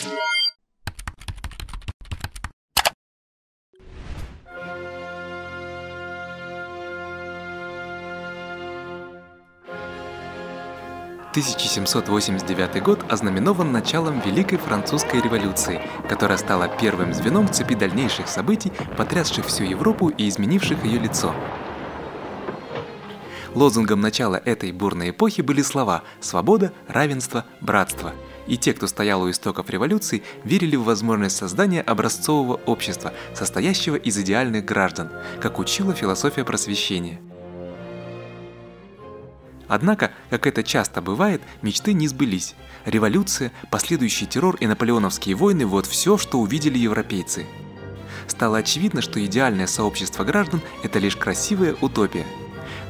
1789 год ознаменован началом Великой Французской революции, которая стала первым звеном в цепи дальнейших событий, потрясших всю Европу и изменивших ее лицо. Лозунгом начала этой бурной эпохи были слова «свобода», «равенство», «братство». И те, кто стоял у истоков революции, верили в возможность создания образцового общества, состоящего из идеальных граждан, как учила философия просвещения. Однако, как это часто бывает, мечты не сбылись. Революция, последующий террор и наполеоновские войны – вот все, что увидели европейцы. Стало очевидно, что идеальное сообщество граждан – это лишь красивая утопия.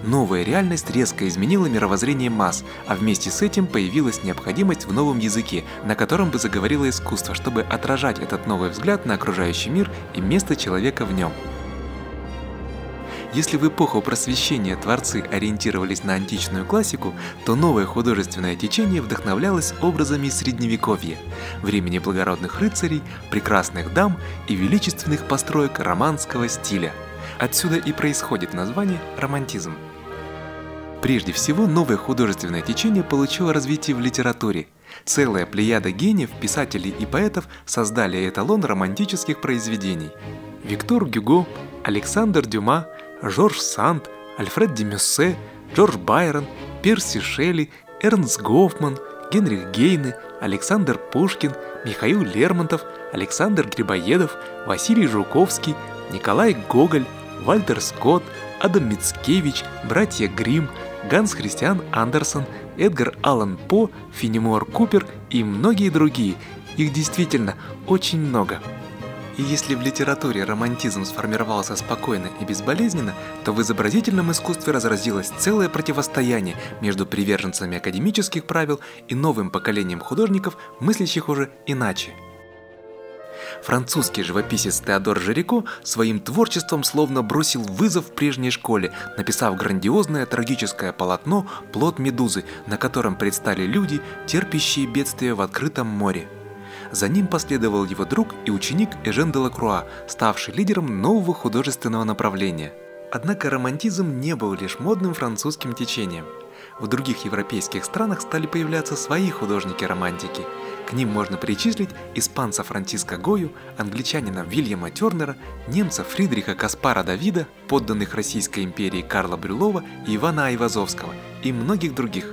Новая реальность резко изменила мировоззрение масс, а вместе с этим появилась необходимость в новом языке, на котором бы заговорило искусство, чтобы отражать этот новый взгляд на окружающий мир и место человека в нем. Если в эпоху Просвещения творцы ориентировались на античную классику, то новое художественное течение вдохновлялось образами Средневековья, времени благородных рыцарей, прекрасных дам и величественных построек романского стиля. Отсюда и происходит название «романтизм». Прежде всего, новое художественное течение получило развитие в литературе. Целая плеяда гениев, писателей и поэтов создали эталон романтических произведений. Виктор Гюго, Александр Дюма, Жорж Санд, Альфред де Мюссе, Джордж Байрон, Перси Шелли, Эрнст Гофман, Генрих Гейне, Александр Пушкин, Михаил Лермонтов, Александр Грибоедов, Василий Жуковский, Николай Гоголь, Вальтер Скотт, Адам Мицкевич, Братья Гримм, Ганс Христиан Андерсон, Эдгар Аллан По, Фенимор Купер и многие другие. Их действительно очень много. И если в литературе романтизм сформировался спокойно и безболезненно, то в изобразительном искусстве разразилось целое противостояние между приверженцами академических правил и новым поколением художников, мыслящих уже иначе. Французский живописец Теодор Жерико своим творчеством словно бросил вызов прежней школе, написав грандиозное трагическое полотно «Плод медузы», на котором предстали люди, терпящие бедствия в открытом море. За ним последовал его друг и ученик Эжен Делакруа, ставший лидером нового художественного направления. Однако романтизм не был лишь модным французским течением. В других европейских странах стали появляться свои художники-романтики. К ним можно причислить испанца Франциско Гою, англичанина Вильяма Тернера, немца Фридриха Каспара Давида, подданных Российской империи Карла Брюлова и Ивана Айвазовского и многих других.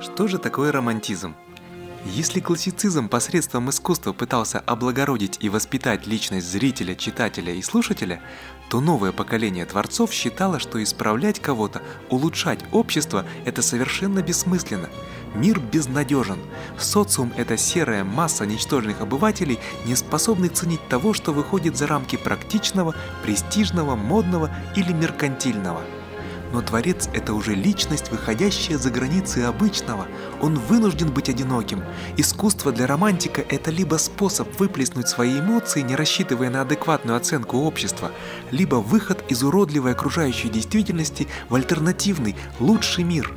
Что же такое романтизм? Если классицизм посредством искусства пытался облагородить и воспитать личность зрителя, читателя и слушателя, то новое поколение творцов считало, что исправлять кого-то, улучшать общество – это совершенно бессмысленно. Мир безнадежен. Социум – это серая масса ничтожных обывателей, не способных ценить того, что выходит за рамки практичного, престижного, модного или меркантильного. Но творец – это уже личность, выходящая за границы обычного. Он вынужден быть одиноким. Искусство для романтика – это либо способ выплеснуть свои эмоции, не рассчитывая на адекватную оценку общества, либо выход из уродливой окружающей действительности в альтернативный, лучший мир.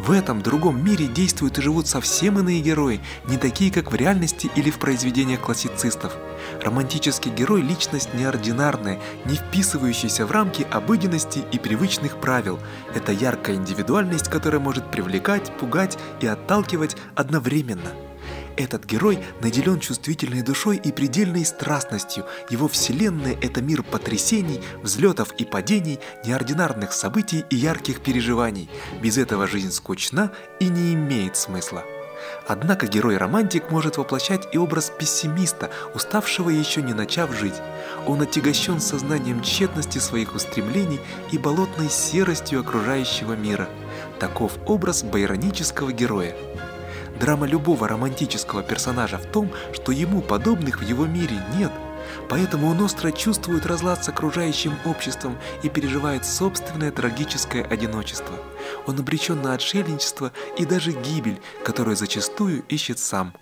В этом другом мире действуют и живут совсем иные герои, не такие, как в реальности или в произведениях классицистов. Романтический герой – личность неординарная, не вписывающаяся в рамки обыденности и привычных правил. Это яркая индивидуальность, которая может привлекать, пугать и отталкивать одновременно. Этот герой наделен чувствительной душой и предельной страстностью. Его вселенная – это мир потрясений, взлетов и падений, неординарных событий и ярких переживаний. Без этого жизнь скучна и не имеет смысла. Однако герой-романтик может воплощать и образ пессимиста, уставшего еще не начав жить. Он отягощен сознанием тщетности своих устремлений и болотной серостью окружающего мира. Таков образ байронического героя. Драма любого романтического персонажа в том, что ему подобных в его мире нет, поэтому он остро чувствует разлад с окружающим обществом и переживает собственное трагическое одиночество. Он обречен на отшельничество и даже гибель, которую зачастую ищет сам.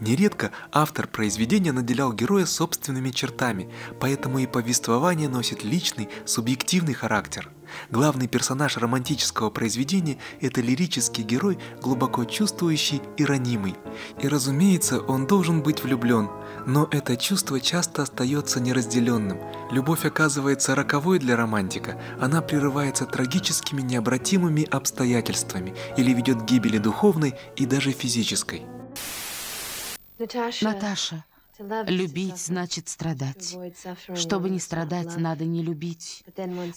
Нередко автор произведения наделял героя собственными чертами, поэтому и повествование носит личный, субъективный характер. Главный персонаж романтического произведения – это лирический герой, глубоко чувствующий и ранимый. И, разумеется, он должен быть влюблен, но это чувство часто остается неразделенным. Любовь оказывается роковой для романтика, она прерывается трагическими необратимыми обстоятельствами или ведет к гибели духовной и даже физической. Наташа, любить значит страдать. Чтобы не страдать, надо не любить.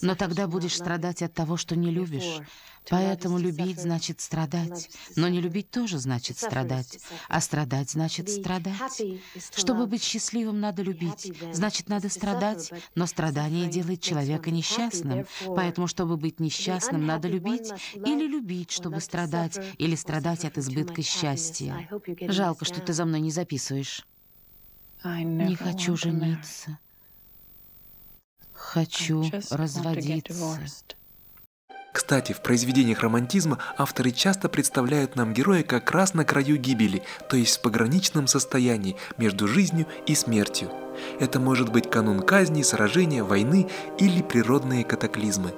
Но тогда будешь страдать от того, что не любишь. Поэтому любить значит страдать. Но не любить тоже значит страдать. А страдать значит страдать. Чтобы быть счастливым, надо любить. Значит, надо страдать. Но страдание делает человека несчастным. Поэтому, чтобы быть несчастным, надо любить. Или любить, чтобы страдать. Или страдать от избытка счастья. Жалко, что ты за мной не записываешь. Не хочу жениться. Хочу разводиться. Кстати, в произведениях романтизма авторы часто представляют нам героя как раз на краю гибели, то есть в пограничном состоянии между жизнью и смертью. Это может быть канун казни, сражения, войны или природные катаклизмы.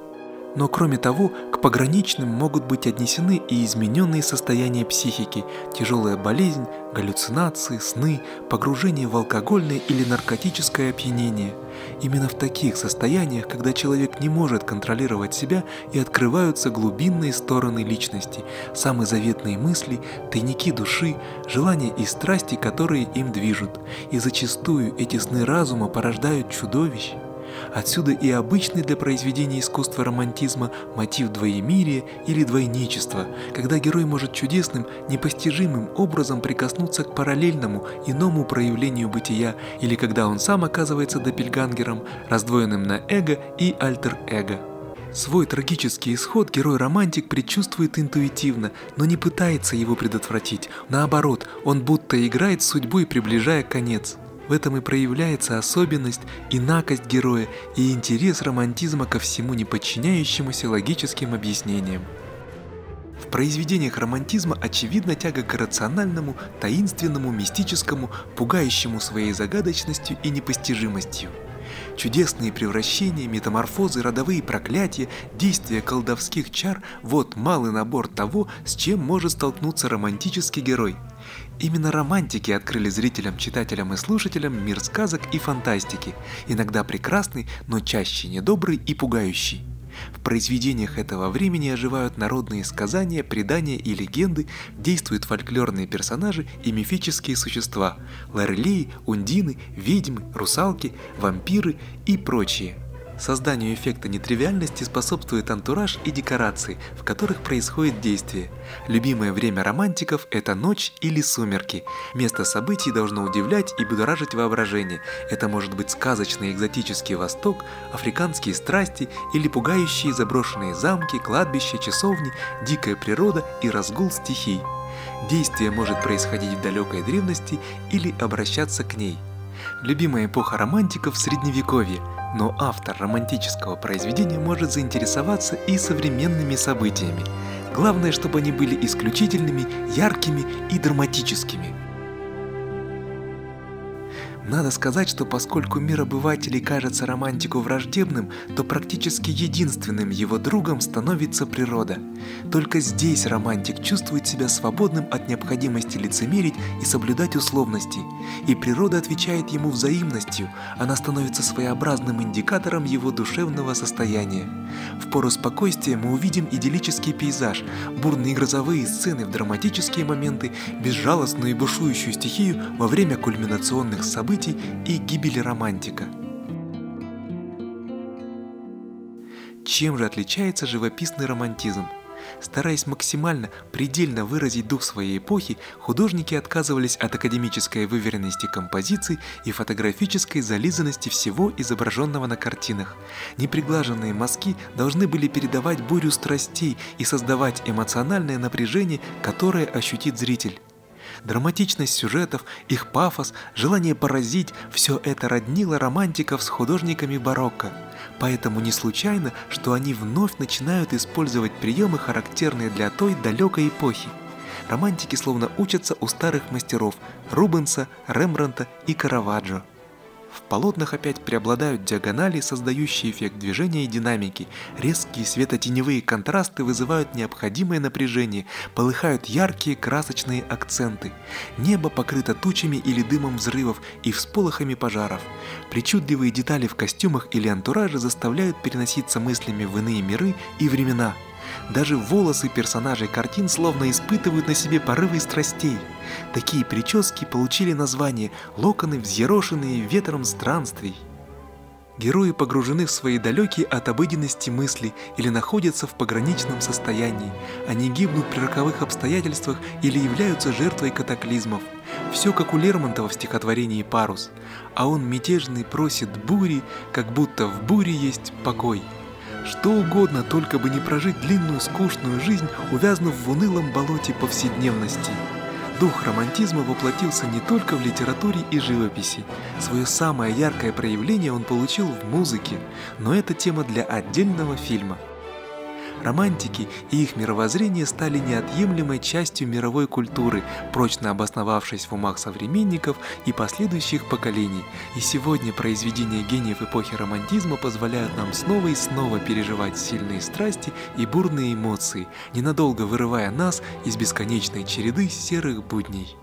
Но кроме того, к пограничным могут быть отнесены и измененные состояния психики, тяжелая болезнь, галлюцинации, сны, погружение в алкогольное или наркотическое опьянение. Именно в таких состояниях, когда человек не может контролировать себя, и открываются глубинные стороны личности, самые заветные мысли, тайники души, желания и страсти, которые им движут. И зачастую эти сны разума порождают чудовищ. Отсюда и обычный для произведения искусства романтизма мотив двоемирия или двойничества, когда герой может чудесным, непостижимым образом прикоснуться к параллельному, иному проявлению бытия, или когда он сам оказывается допельгангером, раздвоенным на эго и альтер-эго. Свой трагический исход герой-романтик предчувствует интуитивно, но не пытается его предотвратить. Наоборот, он будто играет с судьбой, приближая конец. В этом и проявляется особенность, инакость героя и интерес романтизма ко всему неподчиняющемуся логическим объяснениям. В произведениях романтизма очевидна тяга к рациональному, таинственному, мистическому, пугающему своей загадочностью и непостижимостью. Чудесные превращения, метаморфозы, родовые проклятия, действия колдовских чар – вот малый набор того, с чем может столкнуться романтический герой. Именно романтики открыли зрителям, читателям и слушателям мир сказок и фантастики, иногда прекрасный, но чаще недобрый и пугающий. В произведениях этого времени оживают народные сказания, предания и легенды, действуют фольклорные персонажи и мифические существа – лорелеи, ундины, ведьмы, русалки, вампиры и прочие. Созданию эффекта нетривиальности способствует антураж и декорации, в которых происходит действие. Любимое время романтиков – это ночь или сумерки. Место событий должно удивлять и будоражить воображение. Это может быть сказочный экзотический Восток, африканские страсти или пугающие заброшенные замки, кладбища, часовни, дикая природа и разгул стихий. Действие может происходить в далекой древности или обращаться к ней. Любимая эпоха романтиков – Средневековье, но автор романтического произведения может заинтересоваться и современными событиями. Главное, чтобы они были исключительными, яркими и драматическими. Надо сказать, что поскольку мир обывателей кажется романтику враждебным, то практически единственным его другом становится природа. Только здесь романтик чувствует себя свободным от необходимости лицемерить и соблюдать условности. И природа отвечает ему взаимностью, она становится своеобразным индикатором его душевного состояния. В пору спокойствия мы увидим идиллический пейзаж, бурные грозовые сцены в драматические моменты, безжалостную и бушующую стихию во время кульминационных событий и гибели романтика. Чем же отличается живописный романтизм? Стараясь максимально, предельно выразить дух своей эпохи, художники отказывались от академической выверенности композиций и фотографической зализанности всего изображенного на картинах. Неприглаженные мазки должны были передавать бурю страстей и создавать эмоциональное напряжение, которое ощутит зритель. Драматичность сюжетов, их пафос, желание поразить – все это роднило романтиков с художниками барокко. Поэтому не случайно, что они вновь начинают использовать приемы, характерные для той далекой эпохи. романтики словно учатся у старых мастеров Рубенса, Рембрандта и Караваджо. В полотнах опять преобладают диагонали, создающие эффект движения и динамики, резкие светотеневые контрасты вызывают необходимое напряжение, полыхают яркие красочные акценты. Небо покрыто тучами или дымом взрывов и всполохами пожаров. Причудливые детали в костюмах или антураже заставляют переноситься мыслями в иные миры и времена. Даже волосы персонажей картин словно испытывают на себе порывы страстей. Такие прически получили название «локоны, взъерошенные ветром странствий». Герои погружены в свои далекие от обыденности мысли или находятся в пограничном состоянии. Они гибнут при роковых обстоятельствах или являются жертвой катаклизмов. Все как у Лермонтова в стихотворении «Парус». А он мятежный просит бури, как будто в буре есть покой. Что угодно, только бы не прожить длинную скучную жизнь, увязнув в унылом болоте повседневности. Дух романтизма воплотился не только в литературе и живописи. Свое самое яркое проявление он получил в музыке, но это тема для отдельного фильма. Романтики и их мировоззрение стали неотъемлемой частью мировой культуры, прочно обосновавшись в умах современников и последующих поколений. И сегодня произведения гениев эпохи романтизма позволяют нам снова и снова переживать сильные страсти и бурные эмоции, ненадолго вырывая нас из бесконечной череды серых будней.